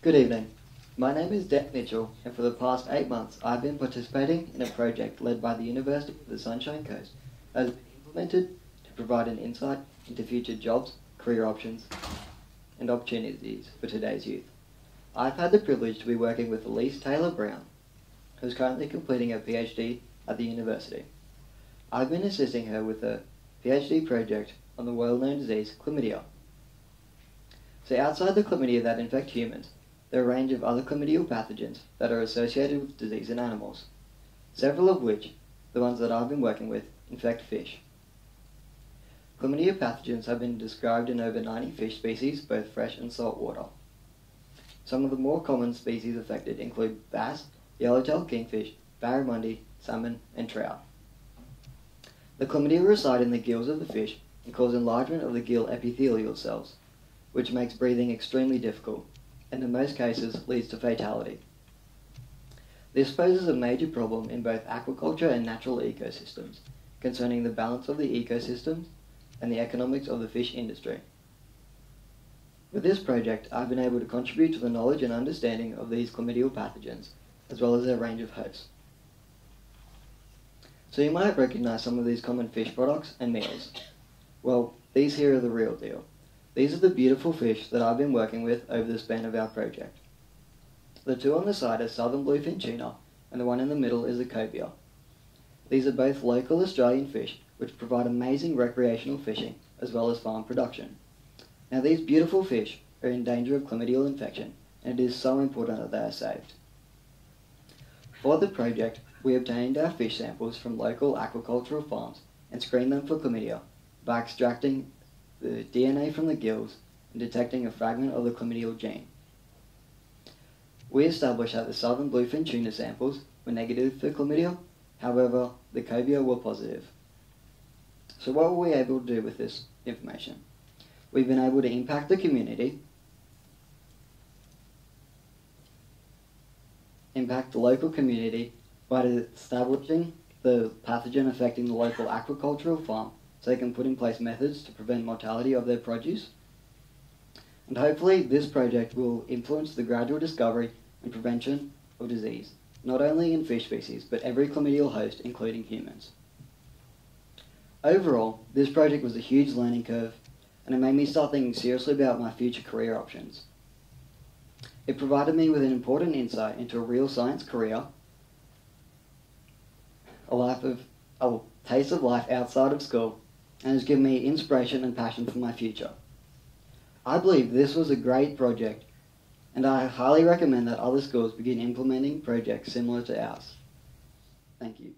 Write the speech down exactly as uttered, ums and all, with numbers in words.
Good evening. My name is Dan Mitchell, and for the past eight months I've been participating in a project led by the University of the Sunshine Coast that has been implemented to provide an insight into future jobs, career options, and opportunities for today's youth. I've had the privilege to be working with Elise Taylor-Brown, who is currently completing her PhD at the university. I've been assisting her with a PhD project on the well-known disease chlamydia. So outside the chlamydia that infect humans, there are a range of other chlamydial pathogens that are associated with disease in animals, several of which, the ones that I've been working with, infect fish. Chlamydia pathogens have been described in over ninety fish species, both fresh and saltwater. Some of the more common species affected include bass, yellowtail kingfish, barramundi, salmon, and trout. The chlamydia reside in the gills of the fish and cause enlargement of the gill epithelial cells, which makes breathing extremely difficult, and in most cases leads to fatality. This poses a major problem in both aquaculture and natural ecosystems, concerning the balance of the ecosystems and the economics of the fish industry. With this project, I've been able to contribute to the knowledge and understanding of these chlamydial pathogens, as well as their range of hosts. So you might recognize some of these common fish products and meals. Well, these here are the real deal. These are the beautiful fish that I've been working with over the span of our project. The two on the side are southern bluefin tuna, and the one in the middle is the cobia. These are both local Australian fish, which provide amazing recreational fishing, as well as farm production. Now these beautiful fish are in danger of chlamydial infection, and it is so important that they are saved. For the project, we obtained our fish samples from local aquacultural farms and screened them for chlamydia by extracting the D N A from the gills and detecting a fragment of the chlamydial gene. We established that the southern bluefin tuna samples were negative for chlamydia, however, the cobia were positive. So what were we able to do with this information? We've been able to impact the community, impact the local community by establishing the pathogen affecting the local aquacultural farm, so they can put in place methods to prevent mortality of their produce. And hopefully this project will influence the gradual discovery and prevention of disease, not only in fish species, but every chlamydial host, including humans. Overall, this project was a huge learning curve, and it made me start thinking seriously about my future career options. It provided me with an important insight into a real science career, a life of, a taste of life outside of school, and has given me inspiration and passion for my future. I believe this was a great project, and I highly recommend that other schools begin implementing projects similar to ours. Thank you.